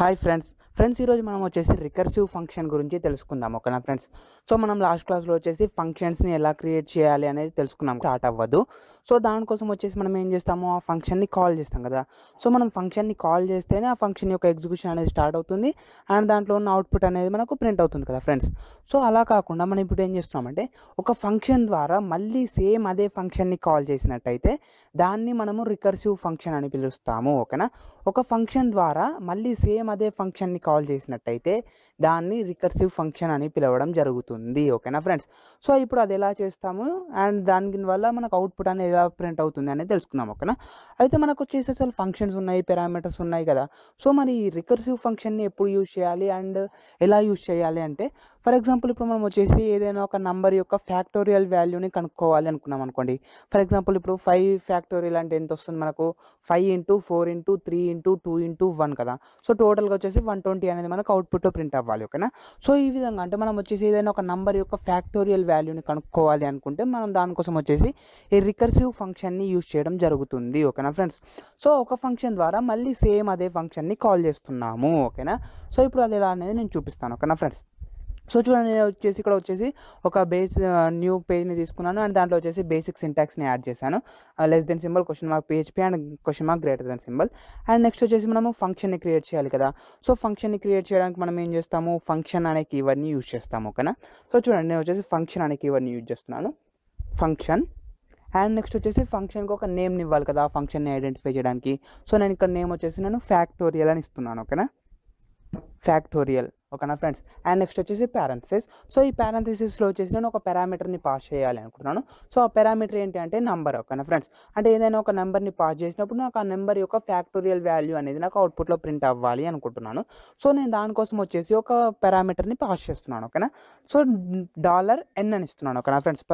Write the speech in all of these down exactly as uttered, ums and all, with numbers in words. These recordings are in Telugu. హాయ్ ఫ్రెండ్స్ ఫ్రెండ్స్ ఈరోజు మనం వచ్చేసి రికర్సివ్ ఫంక్షన్ గురించి తెలుసుకుందాం ఓకేనా ఫ్రెండ్స్. సో మనం లాస్ట్ క్లాస్లో వచ్చేసి ఫంక్షన్స్ని ఎలా క్రియేట్ చేయాలి అనేది తెలుసుకున్నాం. స్టార్ట్ అవ్వదు. సో దానికోసం వచ్చేసి మనం ఏం చేస్తాము, ఆ ఫంక్షన్ని కాల్ చేస్తాం కదా. సో మనం ఫంక్షన్ని కాల్ చేస్తేనే ఆ ఫంక్షన్ యొక్క ఎగ్జిక్యూషన్ అనేది స్టార్ట్ అవుతుంది అండ్ దాంట్లో ఉన్న అవుట్పుట్ అనేది మనకు ప్రింట్ అవుతుంది కదా ఫ్రెండ్స్. సో అలా కాకుండా మనం ఇప్పుడు ఏం చేస్తున్నామంటే ఒక ఫంక్షన్ ద్వారా మళ్ళీ సేమ్ అదే ఫంక్షన్ని కాల్ చేసినట్టయితే దాన్ని మనము రికర్సివ్ ఫంక్షన్ అని పిలుస్తాము ఓకేనా. ఒక ఫంక్షన్ ద్వారా మళ్ళీ సేమ్ అదే ఫంక్షన్ని కాల్ చేసినట్టయితే దాన్ని రికర్సివ్ ఫంక్షన్ అని పిలవడం జరుగుతుంది ఓకేనా ఫ్రెండ్స్. సో ఇప్పుడు అది ఎలా చేస్తాము అండ్ దాని వల్ల మనకు అవుట్పుట్ అనేది ఎలా ప్రింట్ అవుతుంది అనేది తెలుసుకుందాం ఓకేనా. అయితే మనకు వచ్చేసి అసలు ఫంక్షన్స్ ఉన్నాయి, పారామీటర్స్ ఉన్నాయి కదా. సో మరి ఈ రికర్సివ్ ఫంక్షన్ని ఎప్పుడు యూజ్ చేయాలి అండ్ ఎలా యూజ్ చేయాలి అంటే, ఫర్ ఎగ్జాంపుల్ ఇప్పుడు మనం వచ్చేసి ఏదైనా ఒక నంబర్ యొక్క ఫ్యాక్టోరియల్ వాల్యూని కనుక్కోవాలి అనుకున్నాం అనుకోండి. ఫర్ ఎగ్జాంపుల్ ఇప్పుడు ఫైవ్ ఫ్యాక్టోరియల్ అంటే ఎంత వస్తుంది మనకు, five into four into three into two into one కదా. సో టోటల్గా వచ్చేసి వన్ ట్వంటీ అనేది మనకు అవుట్పుట్లో ప్రింట్ అవ్వాలి ఓకేనా. సో ఈ విధంగా అంటే మనం వచ్చేసి ఏదైనా ఒక నంబర్ యొక్క ఫ్యాక్టోరియల్ వాల్యూని కనుక్కోవాలి అనుకుంటే మనం దానికోసం వచ్చేసి ఈ రికర్సివ్ ఫంక్షన్ని యూజ్ చేయడం జరుగుతుంది ఓకేనా ఫ్రెండ్స్. సో ఒక ఫంక్షన్ ద్వారా మళ్ళీ సేమ్ అదే ఫంక్షన్ని కాల్ చేస్తున్నాము ఓకేనా. సో ఇప్పుడు అది ఎలా అనేది నేను చూపిస్తాను ఓకేనా ఫ్రెండ్స్. సో చూడండి, నేను వచ్చేసి ఇక్కడ వచ్చేసి ఒక బేస్ న్యూ పేజ్ని తీసుకున్నాను అండ్ దాంట్లో వచ్చేసి బేసిక్ సింటాక్స్ని యాడ్ చేశాను. Less than symbol, question mark PHP and question mark greater than symbol. And next వచ్చేసి మనము ఫంక్షన్ని క్రియేట్ చేయాలి కదా. సో ఫంక్షన్ని క్రియేట్ చేయడానికి మనం ఏం చేస్తాము, ఫంక్షన్ అనే కీవర్డ్ని యూజ్ చేస్తాము ఓకేనా. సో చూడండి, నేను వచ్చేసి ఫంక్షన్ అనే కీవర్డ్ని యూజ్ చేస్తున్నాను, ఫంక్షన్. అండ్ నెక్స్ట్ వచ్చేసి ఫంక్షన్కి ఒక నేమ్ని ఇవ్వాలి కదా, ఆ ఫంక్షన్ని ఐడెంటిఫై చేయడానికి. సో నేను ఇక్కడ నేమ్ వచ్చేసి నేను ఫ్యాక్టోరియల్ అని ఇస్తున్నాను ఓకేనా, ఫ్యాక్టోరియల్ ఓకేనా ఫ్రెండ్స్. అండ్ నెక్స్ట్ వచ్చేసి పారాంథసిస్. సో ఈ పారాంథసిస్లో వచ్చేసి నేను ఒక పారామీటర్ని పాస్ చేయాలి అనుకుంటున్నాను. సో ఆ పారామీటర్ ఏంటి అంటే నంబర్ ఓకేనా ఫ్రెండ్స్. అంటే ఏదైనా ఒక నెంబర్ని పాస్ చేసినప్పుడు నాకు ఆ నెంబర్ యొక్క ఫ్యాక్టోరియల్ వాల్యూ అనేది నాకు అవుట్పుట్లో ప్రింట్ అవ్వాలి అనుకుంటున్నాను. సో నేను దానికోసం వచ్చేసి ఒక పారామీటర్ని పాస్ చేస్తున్నాను ఓకేనా. సో డాలర్ ఎన్ అని ఇస్తున్నాను ఓకేనా ఫ్రెండ్స్.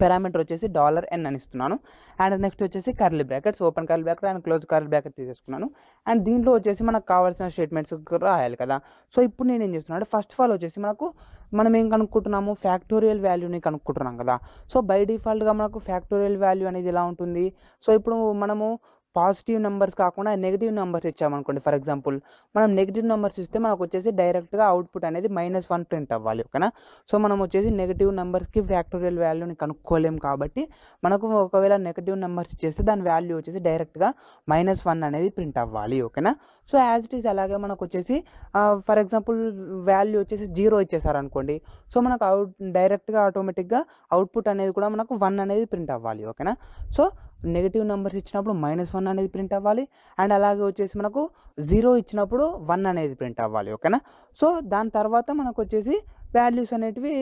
పారామీటర్ వచ్చేసి డాలర్ ఎన్ అని ఇస్తున్నాను. అండ్ నెక్స్ట్ వచ్చేసి curly brackets, open curly bracket and close curly bracket తీసేసుకున్నాను. అండ్ దీంట్లో వచ్చేసి మనకు కావాల్సిన స్టేట్మెంట్స్ రాయాలి కదా. సో ఇప్పుడు నేను ఏం చేస్తున్నాను అంటే, ఫస్ట్ ఆఫ్ ఆల్ వచ్చేసి మనకు మనం ఏం కనుక్కుంటున్నాము, ఫ్యాక్టోరియల్ వాల్యూని కనుక్కుంటున్నాం కదా. సో బై డిఫాల్ట్గా మనకు ఫ్యాక్టోరియల్ వాల్యూ అనేది ఎలా ఉంటుంది. సో ఇప్పుడు మనము పాజిటివ్ నెంబర్స్ కాకుండా నెగిటివ్ నెంబర్స్ ఇచ్చామనుకోండి. ఫర్ ఎగ్జాంపుల్ మనం నెగిటివ్ నెంబర్స్ ఇస్తే మనకు వచ్చేసి డైరెక్ట్గా అవుట్పుట్ అనేది మైనస్ వన్ ప్రింట్ అవ్వాలి ఓకేనా. సో మనం వచ్చేసి నెగిటివ్ నెంబర్స్కి ఫ్యాక్టోరియల్ వాల్యూని కనుక్కోలేము కాబట్టి మనకు ఒకవేళ నెగిటివ్ నెంబర్స్ ఇచ్చేస్తే దాని వాల్యూ వచ్చేసి డైరెక్ట్గా మైనస్ వన్ అనేది ప్రింట్ అవ్వాలి ఓకేనా. సో యాజ్ ఇట్ ఈస్ అలాగే మనకు వచ్చేసి ఫర్ ఎగ్జాంపుల్ వాల్యూ వచ్చేసి జీరో ఇచ్చేసారనుకోండి. సో మనకు అవుట్ డైరెక్ట్గా ఆటోమేటిక్గా అవుట్పుట్ అనేది కూడా మనకు వన్ అనేది ప్రింట్ అవ్వాలి ఓకేనా. సో నెగిటివ్ నెంబర్స్ ఇచ్చినప్పుడు మైనస్ వన్ అనేది ప్రింట్ అవ్వాలి అండ్ అలాగే వచ్చేసి మనకు జీరో ఇచ్చినప్పుడు వన్ అనేది ప్రింట్ అవ్వాలి ఓకేనా. సో దాని తర్వాత మనకు వచ్చేసి వాల్యూస్ అనేటివి,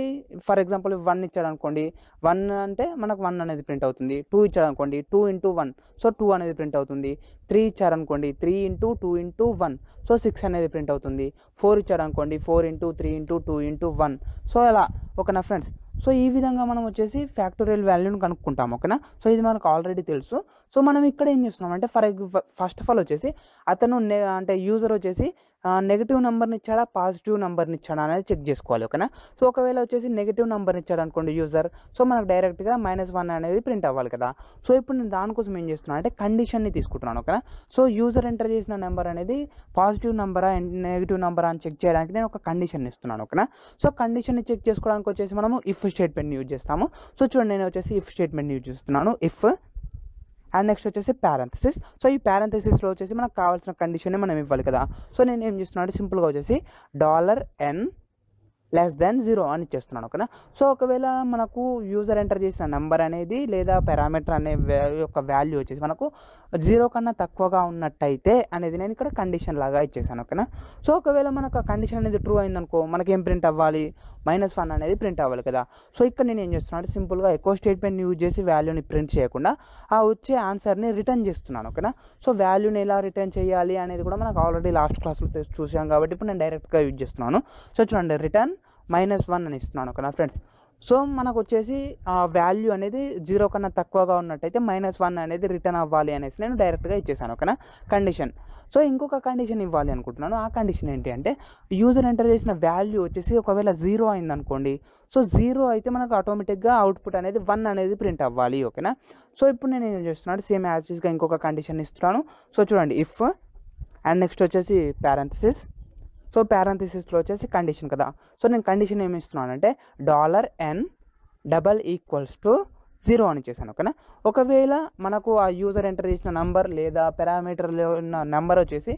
ఫర్ ఎగ్జాంపుల్ వన్ ఇచ్చాడు అనుకోండి, వన్ అంటే మనకు వన్ అనేది ప్రింట్ అవుతుంది. టూ ఇచ్చాడు అనుకోండి, two into one, so two అనేది ప్రింట్ అవుతుంది. త్రీ ఇచ్చారు అనుకోండి, three into two into one, so six అనేది ప్రింట్ అవుతుంది. ఫోర్ ఇచ్చాడు అనుకోండి, four into three into two into one, so అలా ఓకేనా ఫ్రెండ్స్. సో ఈ విధంగా మనం వచ్చేసి ఫ్యాక్టోరియల్ వాల్యూని కనుక్కుంటాం ఓకేనా. సో ఇది మనకు ఆల్రెడీ తెలుసు. సో మనం ఇక్కడ ఏం చేస్తున్నాం అంటే, ఫర్ ఫస్ట్ ఆఫ్ ఆల్ వచ్చేసి అతను అంటే యూజర్ వచ్చేసి నెగిటివ్ నెంబర్ని ఇచ్చాడా పాజిటివ్ నెంబర్ని ఇచ్చాడా అనేది చెక్ చేసుకోవాలి ఓకేనా. సో ఒకవేళ వచ్చేసి నెగిటివ్ నెంబర్ని ఇచ్చాడు అనుకోండి యూజర్, సో మనకు డైరెక్ట్గా మైనస్ వన్ అనేది ప్రింట్ అవ్వాలి కదా. సో ఇప్పుడు నేను దానికోసం ఏం చేస్తున్నాను అంటే కండిషన్ని తీసుకుంటున్నాను ఓకేనా. సో యూజర్ ఎంటర్ చేసిన నెంబర్ అనేది పాజిటివ్ నెంబరా నెగిటివ్ నెంబరా అని చెక్ చేయడానికి నేను ఒక కండిషన్ ఇస్తున్నాను ఓకేనా. సో కండిషన్ని చెక్ చేసుకోవడానికి వచ్చేసి మనము ఇఫ్ స్టేట్మెంట్ని యూజ్ చేస్తాము. సో చూడండి, నేను వచ్చేసి ఇఫ్ స్టేట్మెంట్ని యూజ్ చేస్తున్నాను, ఇఫ్. అండ్ నెక్స్ట్ వచ్చేసి పారాంథసిస్. సో ఈ పారాంథసిస్లో వచ్చేసి మనకు కావాల్సిన కండిషన్ని మనం ఇవ్వాలి కదా. సో నేను ఏం చేస్తున్నాను అంటే సింపుల్గా వచ్చేసి dollar N less than zero అని ఇచ్చేస్తున్నాను ఓకేనా. సో ఒకవేళ మనకు యూజర్ ఎంటర్ చేసిన నెంబర్ అనేది లేదా పారామీటర్ అనే యొక్క వాల్యూ వచ్చేసి మనకు జీరో కన్నా తక్కువగా ఉన్నట్టయితే అనేది నేను ఇక్కడ కండిషన్ లాగా ఇచ్చేసాను ఓకేనా. సో ఒకవేళ మనకు ఆ కండిషన్ అనేది ట్రూ అయిందనుకో మనకి ఏం ప్రింట్ అవ్వాలి, మైనస్ వన్ అనేది ప్రింట్ అవ్వాలి కదా. సో ఇక్కడ నేను ఏం చేస్తున్నాను అంటే సింపుల్గా ఎక్కువ స్టేట్మెంట్ యూజ్ చేసి వాల్యూని ప్రింట్ చేయకుండా ఆ వచ్చే ఆన్సర్ని రిటర్న్ చేస్తున్నాను ఓకేనా. సో వాల్యూని ఎలా రిటర్న్ చేయాలి అనేది కూడా మనకు ఆల్రెడీ లాస్ట్ క్లాస్లో చూసాం కాబట్టి ఇప్పుడు నేను డైరెక్ట్గా యూజ్ చేస్తున్నాను. సో చూడండి, రిటర్న్ మైనస్ వన్ అని ఇస్తున్నాను ఓకేనా ఫ్రెండ్స్. సో మనకు వచ్చేసి వాల్యూ అనేది జీరో కన్నా తక్కువగా ఉన్నట్టయితే మైనస్ వన్ అనేది రిటర్న్ అవ్వాలి అనేసి నేను డైరెక్ట్గా ఇచ్చేసాను ఓకేనా కండిషన్. సో ఇంకొక కండిషన్ ఇవ్వాలి అనుకుంటున్నాను. ఆ కండిషన్ ఏంటి అంటే యూజర్ ఎంటర్ చేసిన వాల్యూ వచ్చేసి ఒకవేళ జీరో అయిందనుకోండి, సో జీరో అయితే మనకు ఆటోమేటిక్గా అవుట్పుట్ అనేది వన్ అనేది ప్రింట్ అవ్వాలి ఓకేనా. సో ఇప్పుడు నేను ఏం చేస్తున్నాను సేమ్ యాజ్ యూజ్గా ఇంకొక కండిషన్ ఇస్తున్నాను. సో చూడండి, ఇఫ్. and next వచ్చేసి parenthesis. So parenthesis లో వచ్చేసి condition కదా. So నేను condition ఏమి ఇస్తున్నాను అంటే dollar n double equals to zero అని చేశాను. ఓకేనా, ఒకవేళ మనకు ఆ యూజర్ ఎంటర్ చేసిన నంబర్ లేదా పారామీటర్ ఉన్న నంబర్ వచ్చేసి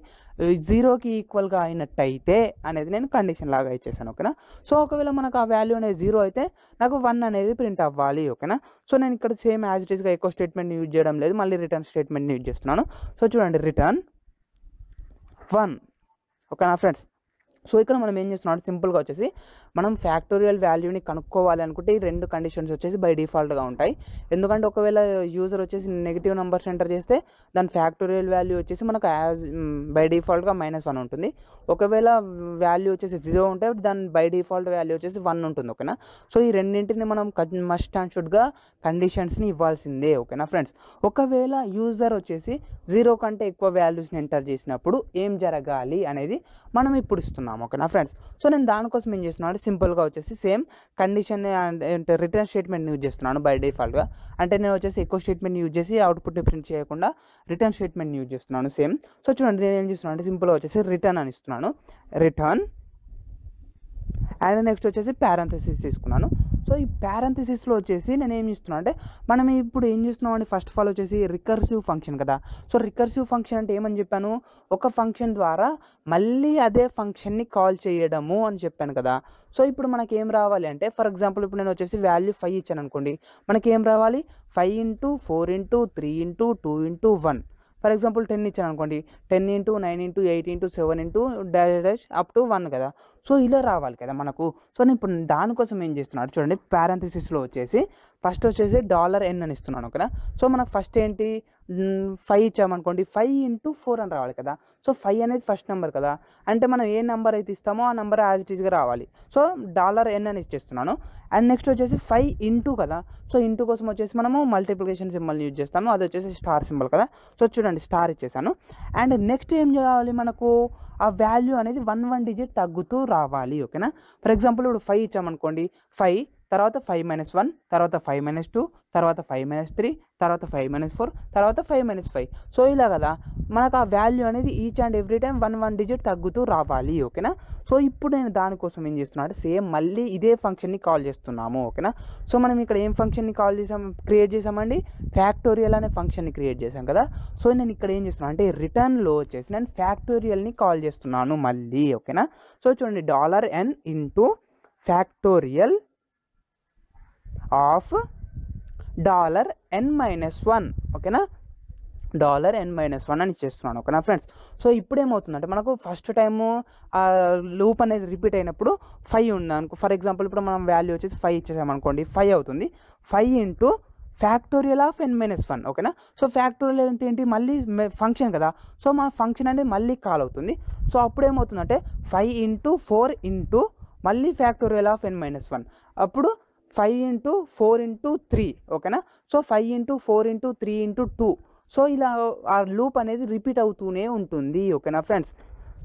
జీరోకి ఈక్వల్గా అయినట్టయితే అనేది నేను కండిషన్ లాగా ఇచ్చేసాను. ఓకేనా, సో ఒకవేళ మనకు ఆ వాల్యూ అనేది జీరో అయితే నాకు వన్ అనేది ప్రింట్ అవ్వాలి. ఓకేనా, సో నేను ఇక్కడ సేమ్ యాజ్ ఇట్ ఈస్గా ఎక్కువ స్టేట్మెంట్ని యూజ్ చేయడం లేదు, మళ్ళీ రిటర్న్ స్టేట్మెంట్ని యూజ్ చేస్తున్నాను. సో చూడండి రిటర్న్ వన్. ఓకేనా ఫ్రెండ్స్, సో ఇక్కడ మనం ఏం చేస్తున్నాం సింపుల్గా వచ్చేసి మనం ఫ్యాక్టోరియల్ వాల్యూని కనుక్కోవాలి అనుకుంటే ఈ రెండు కండిషన్స్ వచ్చేసి బై డిఫాల్ట్గా ఉంటాయి. ఎందుకంటే ఒకవేళ యూజర్ వచ్చేసి నెగిటివ్ నెంబర్స్ ఎంటర్ చేస్తే దాని ఫ్యాక్టోరియల్ వాల్యూ వచ్చేసి మనకు యాజ్ బై డిఫాల్ట్గా మైనస్ వన్ ఉంటుంది. ఒకవేళ వాల్యూ వచ్చేసి జీరో ఉంటే దాని బై డిఫాల్ట్ వాల్యూ వచ్చేసి వన్ ఉంటుంది. ఓకేనా, సో ఈ రెండింటిని మనం మస్ట్ అండ్ షుడ్గా కండిషన్స్ని ఇవ్వాల్సిందే. ఓకేనా ఫ్రెండ్స్, ఒకవేళ యూజర్ వచ్చేసి జీరో కంటే ఎక్కువ వాల్యూస్ని ఎంటర్ చేసినప్పుడు ఏం జరగాలి అనేది మనం ఇప్పుడు ఇస్తున్నాం. ఓకేనా ఫ్రెండ్స్, సో నేను దానికోసం ఏం చేస్తున్నాను సింపుల్గా వచ్చేసి same condition and return statement use చేస్తున్నాను బై డిఫాల్ట్గా. అంటే నేను వచ్చేసి ఎక్కువ స్టేట్మెంట్ యూజ్ చేసి అవుట్పుట్ని ప్రింట్ చేయకుండా రిటర్న్ స్టేట్మెంట్ యూజ్ చేస్తున్నాను సేమ్. సో చూడండి నేను ఏం చేస్తున్నాను అంటే సింపుల్గా వచ్చేసి రిటర్న్ అని ఇస్తున్నాను, రిటర్న్ అండ్ నెక్స్ట్ వచ్చేసి పారాంథసిస్ తీసుకున్నాను. సో ఈ పారాంథసిస్లో వచ్చేసి నేను ఏం చేస్తున్నాను అంటే మనం ఇప్పుడు ఏం చేస్తున్నాం అంటే ఫస్ట్ ఆఫ్ ఆల్ వచ్చేసి రికర్సివ్ ఫంక్షన్ కదా. సో రికర్సివ్ ఫంక్షన్ అంటే ఏమని చెప్పాను, ఒక ఫంక్షన్ ద్వారా మళ్ళీ అదే ఫంక్షన్ని కాల్ చేయడము అని చెప్పాను కదా. సో ఇప్పుడు మనకి ఏం రావాలి అంటే ఫర్ ఎగ్జాంపుల్ ఇప్పుడు నేను వచ్చేసి వాల్యూ ఫైవ్ ఇచ్చాను అనుకోండి, మనకి ఏం రావాలి five into four into three into two into one. For example ten ఇచ్చాను అనుకోండి, ten into nine into eight into seven into dash dash up to one కదా. సో ఇలా రావాలి కదా మనకు. సో నేను ఇప్పుడు దానికోసం ఏం చేస్తున్నాను చూడండి పారాంథసిస్లో వచ్చేసి ఫస్ట్ వచ్చేసి డాలర్ ఎన్ అని ఇస్తున్నాను. ఓకేనా, సో మనకు ఫస్ట్ ఏంటి ఫైవ్ ఇచ్చామనుకోండి, ఫైవ్ ఇంటూ ఫోర్ అని రావాలి కదా. సో ఫైవ్ అనేది ఫస్ట్ నెంబర్ కదా, అంటే మనం ఏ నెంబర్ అయితే ఇస్తామో ఆ నెంబర్ యాజ్ ఇట్ ఈస్గా రావాలి. సో డాలర్ ఎన్ అని ఇచ్చేస్తున్నాను. అండ్ నెక్స్ట్ వచ్చేసి ఫైవ్ ఇంటూ కదా, సో ఇంటూ కోసం వచ్చేసి మనము మల్టిప్లికేషన్ సింబల్ని యూజ్ చేస్తాము, అది వచ్చేసి స్టార్ సింబల్ కదా. సో చూడండి స్టార్ ఇచ్చేసాను. అండ్ నెక్స్ట్ ఏం చేయాలి మనకు ఆ వాల్యూ అనేది వన్ వన్ డిజిట్ తగ్గుతూ రావాలి. ఓకేనా, ఫర్ ఎగ్జాంపుల్ ఇప్పుడు ఫైవ్ ఇచ్చామనుకోండి, ఫైవ్ తర్వాత ఫైవ్ మైనస్ వన్, తర్వాత ఫైవ్ మైనస్ టూ, తర్వాత ఫైవ్ మైనస్ త్రీ, తర్వాత ఫైవ్ మైనస్ ఫోర్, తర్వాత ఫైవ్ మైనస్ ఫైవ్. సో ఇలా కదా మనకు ఆ వాల్యూ అనేది each and every time one one digit తగ్గుతూ రావాలి. ఓకేనా, సో ఇప్పుడు నేను దానికోసం ఏం చేస్తున్నా అంటే సేమ్ మళ్ళీ ఇదే ఫంక్షన్ని కాల్ చేస్తున్నాము. ఓకేనా, సో మనం ఇక్కడ ఏం ఫంక్షన్ని కాల్ చేసాం క్రియేట్ చేసామండి, ఫ్యాక్టోరియల్ అనే ఫంక్షన్ని క్రియేట్ చేసాం కదా. సో నేను ఇక్కడ ఏం చేస్తున్నాను అంటే రిటర్న్లో వచ్చేసి నేను ఫ్యాక్టోరియల్ని కాల్ చేస్తున్నాను మళ్ళీ. ఓకేనా, సో చూడండి dollar N into factorial of dollar N minus one. ఓకేనా, డాలర్ ఎన్ మైనస్ వన్ అని ఇచ్చేస్తున్నాను. ఓకేనా ఫ్రెండ్స్, సో ఇప్పుడు ఏమవుతుందంటే మనకు ఫస్ట్ టైము ఆ లూప్ అనేది రిపీట్ అయినప్పుడు ఫైవ్ ఉంది అనుకో. ఫర్ ఎగ్జాంపుల్ ఇప్పుడు మనం వాల్యూ వచ్చేసి ఫైవ్ ఇచ్చేసామనుకోండి, ఫైవ్ అవుతుంది five into factorial of N minus one. ఓకేనా, సో ఫ్యాక్టోరియల్ అంటే ఏంటి మళ్ళీ ఫంక్షన్ కదా, సో మా ఫంక్షన్ అనేది మళ్ళీ కాల్ అవుతుంది. సో అప్పుడు ఏమవుతుందంటే ఫైవ్ ఇంటూ ఫోర్ ఇంటూ మళ్ళీ factorial of N minus one, అప్పుడు five into four into three. ఓకేనా, so five into four into three into two. So ఇలా ఆ లూప్ అనేది రిపీట్ అవుతూనే ఉంటుంది. ఓకేనా ఫ్రెండ్స్,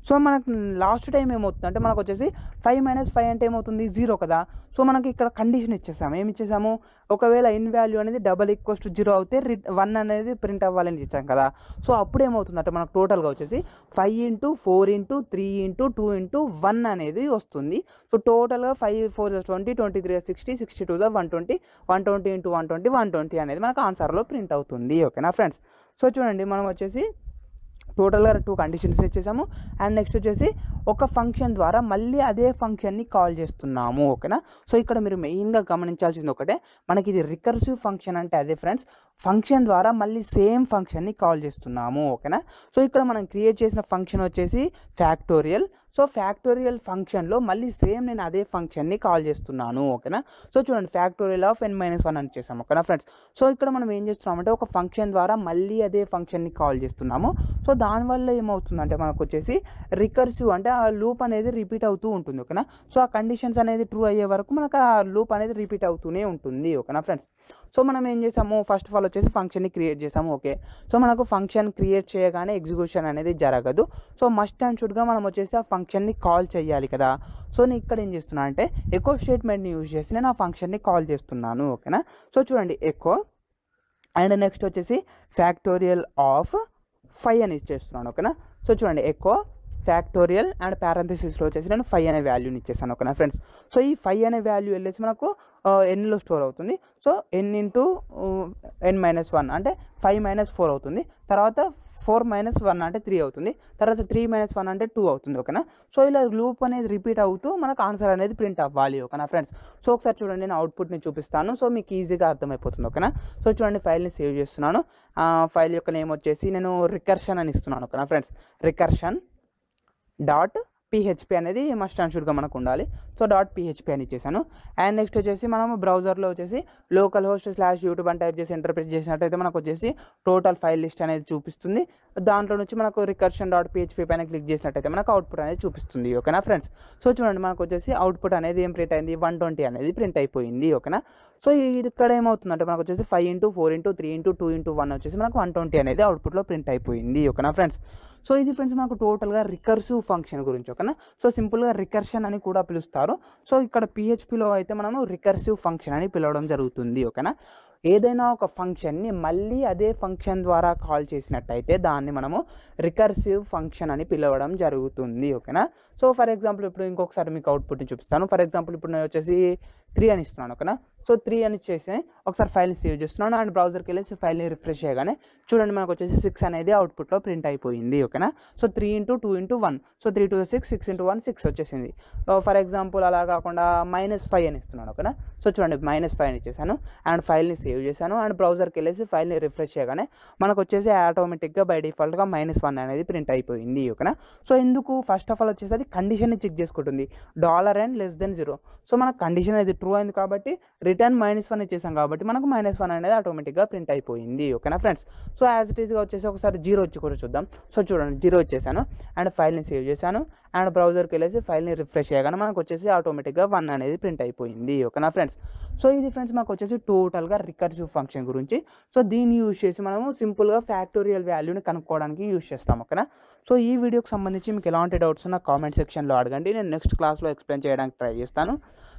సో మనకు లాస్ట్ టైం ఏమవుతుంది అంటే మనకు వచ్చేసి ఫైవ్ మైనస్ ఫైవ్ అంటే ఏమవుతుంది జీరో కదా. సో మనకి ఇక్కడ కండిషన్ ఇచ్చేసాము, ఏమి ఇచ్చేసాము ఒకవేళ ఇన్ వాల్యూ అనేది డబల్ ఈక్వల్స్ టు జీరో అయితే వన్ అనేది ప్రింట్ అవ్వాలని ఇచ్చాం కదా. సో అప్పుడు ఏమవుతుంది అంటే మనకు టోటల్గా వచ్చేసి five into four into three into two into one అనేది వస్తుంది. సో టోటల్గా five four twenty, twenty three sixty, sixty two one twenty, one twenty into one twenty one twenty అనేది మనకు ఆన్సర్లో ప్రింట్ అవుతుంది. ఓకేనా ఫ్రెండ్స్, సో చూడండి మనం వచ్చేసి టోటల్గా టూ కండిషన్స్ని ఇచ్చేసాము. అండ్ నెక్స్ట్ వచ్చేసి ఒక ఫంక్షన్ ద్వారా మళ్ళీ అదే ఫంక్షన్ని కాల్ చేస్తున్నాము. ఓకేనా, సో ఇక్కడ మీరు మెయిన్గా గమనించాల్సింది ఒకటే, మనకి ఇది రికర్సివ్ ఫంక్షన్ అంటే అదే ఫ్రెండ్స్, ఫంక్షన్ ద్వారా మళ్ళీ సేమ్ ఫంక్షన్ని కాల్ చేస్తున్నాము. ఓకేనా, సో ఇక్కడ మనం క్రియేట్ చేసిన ఫంక్షన్ వచ్చేసి ఫ్యాక్టోరియల్. సో ఫ్యాక్టోరియల్ ఫంక్షన్లో మళ్ళీ సేమ్ నేను అదే ఫంక్షన్ని కాల్ చేస్తున్నాను. ఓకేనా, సో చూడండి factorial of N minus one అని చేసాము. ఓకేనా ఫ్రెండ్స్, సో ఇక్కడ మనం ఏం చేస్తున్నామంటే ఒక ఫంక్షన్ ద్వారా మళ్ళీ అదే ఫంక్షన్ని కాల్ చేస్తున్నాము. సో దానివల్ల ఏమవుతుందంటే మనకు వచ్చేసి రికర్సివ్ అంటే ఆ లూప్ అనేది రిపీట్ అవుతూ ఉంటుంది. ఓకేనా, సో ఆ కండిషన్స్ అనేది ట్రూ అయ్యే వరకు మనకు ఆ లూప్ అనేది రిపీట్ అవుతూనే ఉంటుంది. ఓకేనా ఫ్రెండ్స్, సో మనం ఏం చేసాము ఫస్ట్ ఆఫ్ ఆల్ వచ్చేసి ఫంక్షన్ని క్రియేట్ చేసాము. ఓకే, సో మనకు ఫంక్షన్ క్రియేట్ చేయగానే ఎగ్జిక్యూషన్ అనేది జరగదు. సో మస్ట్ అండ్ షుడ్గా మనం వచ్చేసి ఆ ఫంక్షన్ని కాల్ చేయాలి కదా. సో నేను ఇక్కడ ఏం చేస్తున్నా అంటే ఎకో స్టేట్మెంట్ని యూజ్ చేసి నేను ఆ ఫంక్షన్ని కాల్ చేస్తున్నాను. ఓకేనా, సో చూడండి ఎకో అండ్ నెక్స్ట్ వచ్చేసి ఫ్యాక్టోరియల్ ఆఫ్ ఫైవ్ అని ఇచ్చేస్తున్నాను. ఓకేనా, సో చూడండి ఎకో ఫ్యాక్టోరియల్ అండ్ పారాంథసిస్ లో వచ్చేసి నేను ఫైవ్ అనే వాల్యూని ఇచ్చేసాను ఓకేనా ఫ్రెండ్స్. సో ఈ ఫైవ్ అనే వాల్యూ వెళ్ళేసి మనకు ఎన్లో స్టోర్ అవుతుంది. So N into N minus one అంటే ఫైవ్ మైనస్ ఫోర్ అవుతుంది. తర్వాత ఫోర్ మైనస్ వన్ అంటే త్రీ అవుతుంది. తర్వాత త్రీ మైనస్ వన్ అంటే టూ అవుతుంది ఓకేనా. సో ఇలా లూప్ అనేది రిపీట్ అవుతూ మనకు ఆన్సర్ అనేది ప్రింట్ అవ్వాలి ఓకేనా ఫ్రెండ్స్. సో ఒకసారి చూడండి నేను అవుట్పుట్ని చూపిస్తాను, సో మీకు ఈజీగా అర్థమైపోతుంది ఓకేనా. సో చూడండి ఫైల్ని సేవ్ చేస్తున్నాను. ఫైల్ యొక్క నేమ్ వచ్చేసి నేను రికర్షన్ అని ఇస్తున్నాను ఓకేనా ఫ్రెండ్స్. రికర్షన్ డాట్ పిహెచ్పి అనేది మస్ట్ అండ్ షుడ్గా మనకు ఉండాలి. సో డాట్ పిహెచ్పి అని ఇచ్చేసాను. అండ్ నెక్స్ట్ వచ్చేసి మనము బ్రౌజర్లో వచ్చేసి లోకల్ హోస్ట్ స్లాష్ యూట్యూబ్ అని టైప్ చేసి ఇంటర్ప్రెట్ చేసినట్టయితే మనకు వచ్చేసి టోటల్ ఫైల్ లిస్ట్ అనేది చూపిస్తుంది. దాంట్లో నుంచి మనకు రికర్షన్ డాట్ పిహెచ్పి పైన క్లిక్ చేసినట్టయితే మనకు అవుట్పుట్ అనేది చూపిస్తుంది ఓకేనా ఫ్రెండ్స్. సో చూడండి మనకు వచ్చేసి అవుట్పుట్ అనేది ఏం ప్రింట్ అయింది, వన్ ట్వంటీ అనేది ప్రింట్ అయిపోయింది ఓకేనా. సో ఇక్కడ ఏమవుతుందంటే మనకు వచ్చేసి five into four into three into two into one వచ్చేసి మనకు వన్ ట్వంటీ అనేది అవుట్పుట్లో ప్రింట్ అయిపోయింది ఓకేనా ఫ్రెండ్స్. సో ఇది ఫ్రెండ్స్ మనకు టోటల్గా రికర్సివ్ ఫంక్షన్ గురించి ఓకేనా. సో సింపుల్గా రికర్షన్ అని కూడా పిలుస్తారు. సో ఇక్కడ పిహెచ్పిలో అయితే మనము రికర్సివ్ ఫంక్షన్ అని పిలవడం జరుగుతుంది ఓకేనా. ఏదైనా ఒక ఫంక్షన్ని మళ్ళీ అదే ఫంక్షన్ ద్వారా కాల్ చేసినట్టయితే దాన్ని మనము రికర్సివ్ ఫంక్షన్ అని పిలవడం జరుగుతుంది ఓకేనా. సో ఫర్ ఎగ్జాంపుల్ ఇప్పుడు ఇంకొకసారి మీకు అవుట్పుట్ని చూపిస్తాను. ఫర్ ఎగ్జాంపుల్ ఇప్పుడు నేను వచ్చేసి త్రీ అని ఇస్తున్నాను ఓకేనా. సో త్రీ అని చేసి ఒకసారి ఫైల్ని సేవ్ చేస్తున్నాను అండ్ బ్రౌజర్కి వెళ్ళేసి ఫైల్ని రిఫ్రెష్ చేయగానే చూడండి మనకు వచ్చేసి సిక్స్ అనేది అవుట్పుట్లో ప్రింట్ అయిపోయింది ఓకేనా. So three into two into one, so three two six, six into one six వచ్చేసింది. ఫర్ ఎగ్జాంపుల్ అలా కాకుండా మైనస్ ఫైవ్ అని ఇస్తున్నాను ఓకేనా. సో చూడండి మైనస్ ఫైవ్ అని ఇచ్చేసాను అండ్ ఫైల్ని సేవ్ చేశాను అండ్ బ్రౌజర్కి వెళ్ళేసి ఫైల్ని రిఫ్రెష్ చేయగానే మనకు వచ్చేసి ఆటోమేటిక్గా బై డిఫాల్ట్గా మైనస్ వన్ అనేది ప్రింట్ అయిపోయింది ఓకేనా. సో ఎందుకు ఫస్ట్ ఆఫ్ ఆల్ వచ్చేసి అది కండిషన్ని చెక్ చేసుకుంటుంది, dollar and less than zero. So మన కండిషన్ అనేది ట్రూ అయింది కాబట్టి రిటర్న్ మైనస్ వన్ ఇచ్చేసాం కాబట్టి మనకు మైనస్ వన్ అనేది ఆటోమేటిక్గా ప్రింట్ అయిపోయింది ఓకేనా ఫ్రెండ్స్. సో యాజ్ ఇట్ ఈస్గా వచ్చేసి ఒకసారి జీరో వచ్చి కూడా చూద్దాం. సో చూడండి జీరో వచ్చేసాను అండ్ ఫైల్ని సేవ్ చేశాను అండ్ బ్రౌజర్కి వెళ్ళేసి ఫైల్ని రిఫ్రెష్ చేయగానే మనకు వచ్చేసి ఆటోమేటిక్గా వన్ అనేది ప్రింట్ అయిపోయింది ఓకేనా ఫ్రెండ్స్. సో ఇది ఫ్రెండ్స్ మాకు వచ్చేసి టోటల్గా రికర్సివ్ ఫంక్షన్ గురించి. సో దీన్ని యూజ్ చేసి మనము సింపుల్గా ఫ్యాక్టోరియల్ వాల్యూని కనుక్కోవడానికి యూజ్ చేస్తాం ఓకేనా. సో ఈ వీడియోకి సంబంధించి మీకు ఎలాంటి డౌట్స్ ఉన్నా కామెంట్ సెక్షన్లో అడగండి, నేను నెక్స్ట్ క్లాస్లో ఎక్స్ప్లెయిన్ చేయడానికి ట్రై చేస్తాను.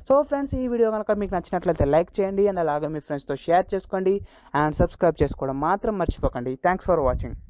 సో ఫ్రెండ్స్ ఈ వీడియో కనుక మీకు నచ్చినట్లయితే లైక్ చేయండి అండ్ అలాగే మీ ఫ్రెండ్స్తో షేర్ చేసుకోండి అండ్ సబ్స్క్రైబ్ చేసుకోవడం మాత్రం మర్చిపోకండి. Thanks for watching.